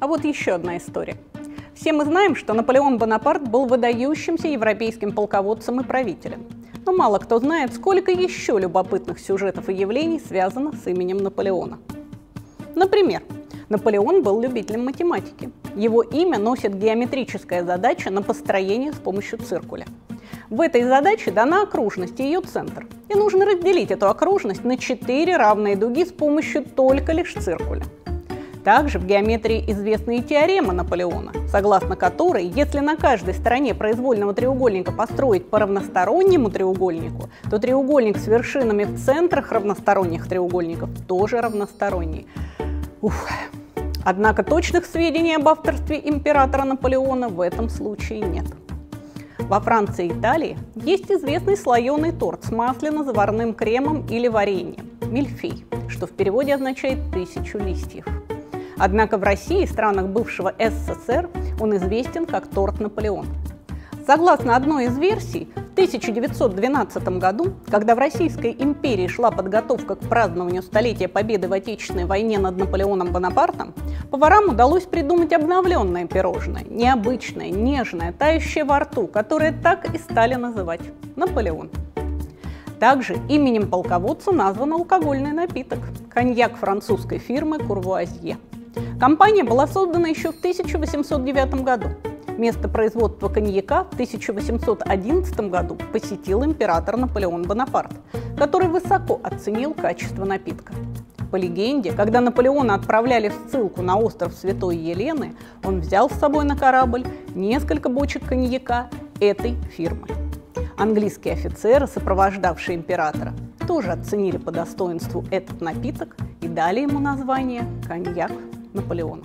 А вот еще одна история. Все мы знаем, что Наполеон Бонапарт был выдающимся европейским полководцем и правителем. Но мало кто знает, сколько еще любопытных сюжетов и явлений связано с именем Наполеона. Например, Наполеон был любителем математики. Его имя носит геометрическая задача на построение с помощью циркуля. В этой задаче дана окружность и ее центр. И нужно разделить эту окружность на 4 равные дуги с помощью только лишь циркуля. Также в геометрии известна и теорема Наполеона, согласно которой, если на каждой стороне произвольного треугольника построить по равностороннему треугольнику, то треугольник с вершинами в центрах равносторонних треугольников тоже равносторонний. Уф. Однако точных сведений об авторстве императора Наполеона в этом случае нет. Во Франции и Италии есть известный слоеный торт с масляно-заварным кремом или вареньем – мильфей, что в переводе означает «тысячу листьев». Однако в России и странах бывшего СССР он известен как торт Наполеон. Согласно одной из версий, в 1912 году, когда в Российской империи шла подготовка к празднованию столетия победы в Отечественной войне над Наполеоном Бонапартом, поварам удалось придумать обновленное пирожное, необычное, нежное, тающее во рту, которое так и стали называть Наполеон. Также именем полководца назван алкогольный напиток – коньяк французской фирмы «Курвуазье». Компания была создана еще в 1809 году. Место производства коньяка в 1811 году посетил император Наполеон Бонапарт, который высоко оценил качество напитка. По легенде, когда Наполеона отправляли в ссылку на остров Святой Елены, он взял с собой на корабль несколько бочек коньяка этой фирмы. Английские офицеры, сопровождавшие императора, тоже оценили по достоинству этот напиток и дали ему название «коньяк Наполеона».